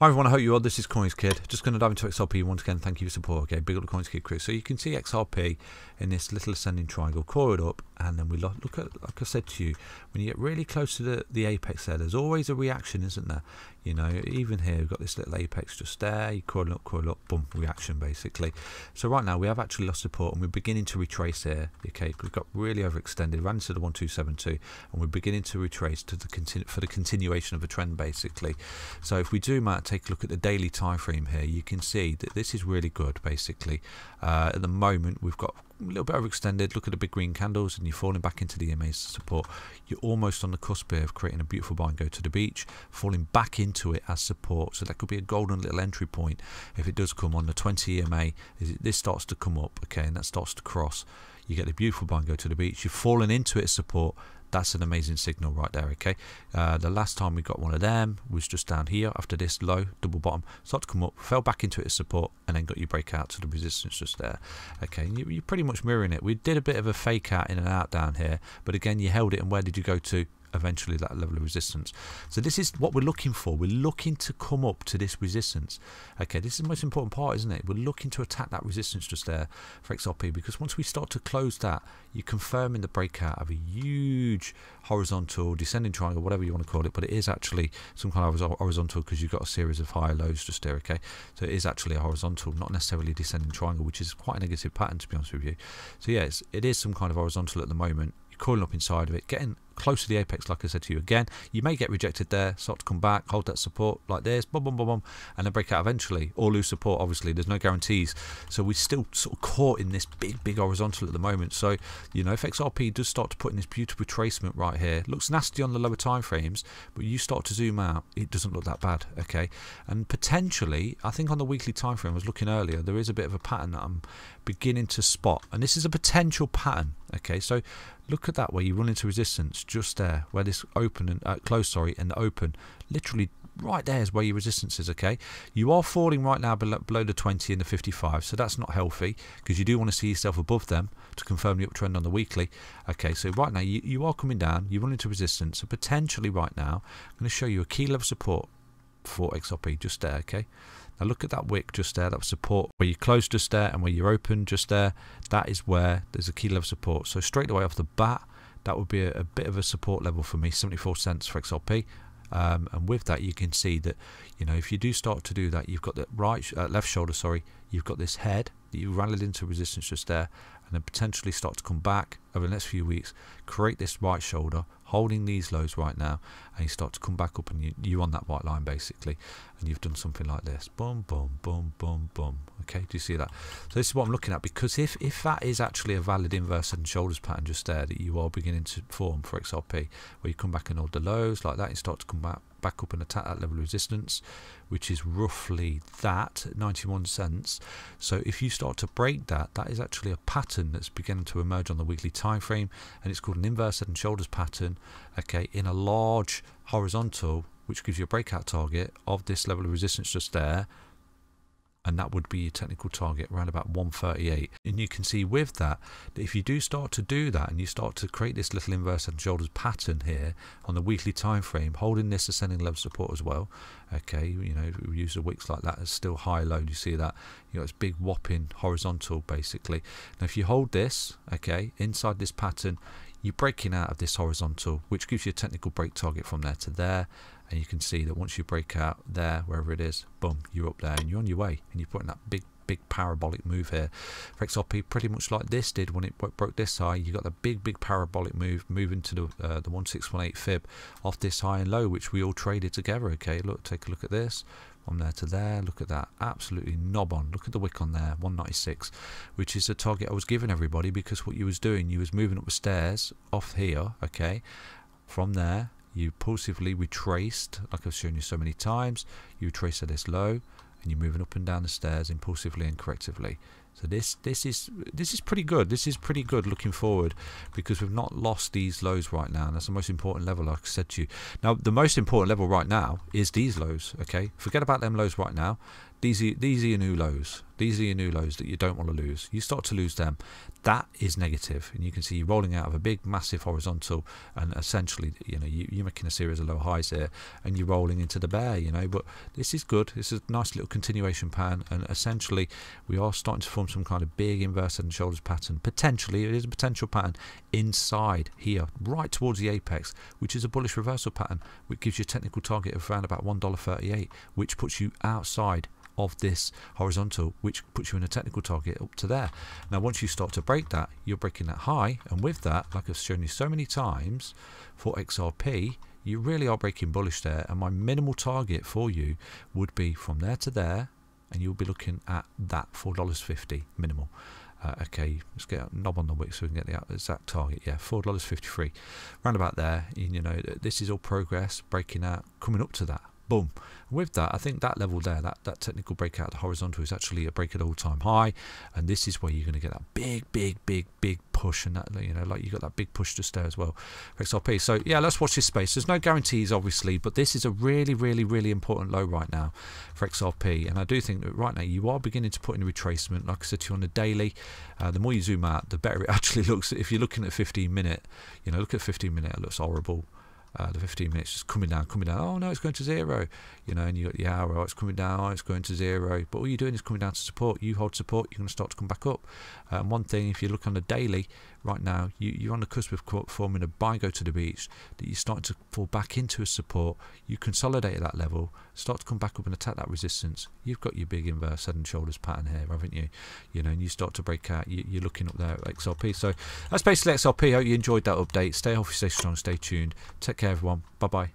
Hi everyone, I hope you are. This is CoinsKid. Just going to dive into XRP once again. Thank you for support. Okay, big up the CoinsKid crew. So you can see XRP in this little ascending triangle, coiled up, and then we look at, like I said to you, when you get really close to the apex there, there's always a reaction, isn't there? You know, even here we've got this little apex just there. You coil up, bump, reaction basically. So right now we have actually lost support and we're beginning to retrace here. Okay, we've got really overextended, ran to the 1272, and we're beginning to retrace to the continuation of a trend basically. So if we do match, take a look at the daily time frame here, you can see that this is really good basically. At the moment we've got a little bit overextended. Look at the big green candles and you're falling back into the EMA support. You're almost on the cusp here of creating a beautiful buy and go to the beach, falling back into it as support. So that could be a golden little entry point if it does come on the 20 EMA. This starts to come up, okay, and that starts to cross. You get the beautiful buy and go to the beach. You've fallen into it as support. That's an amazing signal right there, okay? The last time we got one of them was just down here after this low, double bottom, start to come up, fell back into it as support, and then got your breakout to the resistance just there, okay? And you're pretty much mirroring it. We did a bit of a fake out in and out down here, but again, you held it, and where did you go to? Eventually that level of resistance. So this is what we're looking for. We're looking to come up to this resistance, okay? This is the most important part, isn't it? We're looking to attack that resistance just there for XRP, because once we start to close that, you're confirming the breakout of a huge horizontal descending triangle, whatever you want to call it, but it is actually some kind of horizontal because you've got a series of higher lows just there, okay? So it is actually a horizontal, not necessarily a descending triangle, which is quite a negative pattern, to be honest with you. So yeah, it is some kind of horizontal at the moment. You're coiling up inside of it, getting close to the apex, like I said to you. Again, you may get rejected there, start to come back, hold that support like this, boom, boom, boom, boom, and then break out eventually, or lose support, obviously, there's no guarantees. So we're still sort of caught in this big horizontal at the moment. So, you know, if XRP does start to put in this beautiful retracement right here, looks nasty on the lower time frames, but you start to zoom out, it doesn't look that bad, okay? And potentially, I think on the weekly time frame, I was looking earlier, there is a bit of a pattern that I'm beginning to spot, and this is a potential pattern, okay? So look at that, where you run into resistance, just there, where this open and close, sorry, and the open, literally right there is where your resistance is, okay? You are falling right now below the 20 and the 55, so that's not healthy, because you do want to see yourself above them to confirm the uptrend on the weekly, okay? So right now you are coming down, you run into resistance, so potentially right now I'm going to show you a key level support for XRP just there, okay? Now look at that wick just there, that support where you close just there and where you're open just there. That is where there's a key level support. So straight away off the bat, that would be a bit of a support level for me, 74 cents for XRP. And with that, you can see that, you know, if you do start to do that, you've got the left shoulder, sorry, you've got this head that you rallied into resistance just there, and then potentially start to come back over the next few weeks, create this right shoulder, holding these lows right now, and you start to come back up, and you're on that white line basically, and you've done something like this, boom, boom, boom, boom, boom, okay? Do you see that? So this is what I'm looking at, because if that is actually a valid inverse and shoulders pattern just there that you are beginning to form for XRP, where you come back and hold the lows like that and start to come back up and attack that level of resistance, which is roughly that 91 cents. So if you start to break that, that is actually a pattern that's beginning to emerge on the weekly time frame, and it's called an inverse head and shoulders pattern, okay, in a large horizontal, which gives you a breakout target of this level of resistance just there, and that would be your technical target around about 138. And you can see with that, that if you do start to do that and you start to create this little inverse head and shoulders pattern here on the weekly time frame, holding this ascending level support as well, okay, you know, we use the wicks like that, it's still high low, you see that, you know, it's big whopping horizontal basically. Now if you hold this, okay, inside this pattern, you're breaking out of this horizontal, which gives you a technical break target from there to there, and you can see that once you break out there, wherever it is, boom, you're up there and you're on your way, and you're putting that big parabolic move here for XRP, pretty much like this did when it broke this high. You got the big parabolic move moving to the 1618 fib off this high and low, which we all traded together, okay? Look, take a look at this from there to there, look at that, absolutely knob on. Look at the wick on there, 196, which is the target I was giving everybody, because what you was doing, you was moving up the stairs off here, okay? From there you pulsively retraced, like I've shown you so many times, you retraced at this low, and you're moving up and down the stairs impulsively and correctively. So this is pretty good. This is pretty good looking forward, because we've not lost these lows right now, and that's the most important level, like I said to you. Now the most important level right now is these lows, okay? Forget about them lows right now. These are your new lows. These are your new lows that you don't want to lose. You start to lose them, that is negative. And you can see you're rolling out of a big, massive horizontal, and essentially, you know, you're making a series of low highs here, and you're rolling into the bear, you know. But this is good. This is a nice little continuation pattern, and essentially, we are starting to form some kind of big inverse head and shoulders pattern. Potentially, it is a potential pattern inside here, right towards the apex, which is a bullish reversal pattern, which gives you a technical target of around about $1.38, which puts you outside of this horizontal, which puts you in a technical target up to there. Now once you start to break that, you're breaking that high, and with that, like I've shown you so many times for XRP, you really are breaking bullish there, and my minimal target for you would be from there to there, and you'll be looking at that $4.50 minimal. Okay, let's get a knob on the wick so we can get the exact target. Yeah, $4.53, round about there. You know, this is all progress, breaking out, coming up to that. Boom. With that, I think that level there, that technical breakout, the horizontal, is actually a break at all-time high, and this is where you're going to get that big push, and that, you know, like you got that big push just there as well, XRP. So yeah, let's watch this space. There's no guarantees, obviously, but this is a really important low right now for XRP, and I do think that right now you are beginning to put in a retracement. Like I said to you on the daily, the more you zoom out, the better it actually looks. If you're looking at 15 minute, you know, look at 15 minute, it looks horrible. The 15 minutes just coming down, oh no, it's going to zero, you know, and you got the hour, oh, it's coming down, oh, it's going to zero, but all you're doing is coming down to support. You hold support, you're going to start to come back up. One thing, if you look on the daily right now, you're on the cusp of forming a buy go to the beach, that you're starting to fall back into a support. You consolidate at that level, start to come back up and attack that resistance. You've got your big inverse head and shoulders pattern here, haven't you? You know, and you start to break out, you're looking up there at XRP. So that's basically XRP. Hope you enjoyed that update. Stay healthy, stay strong, stay tuned. Take care, everyone. Bye-bye.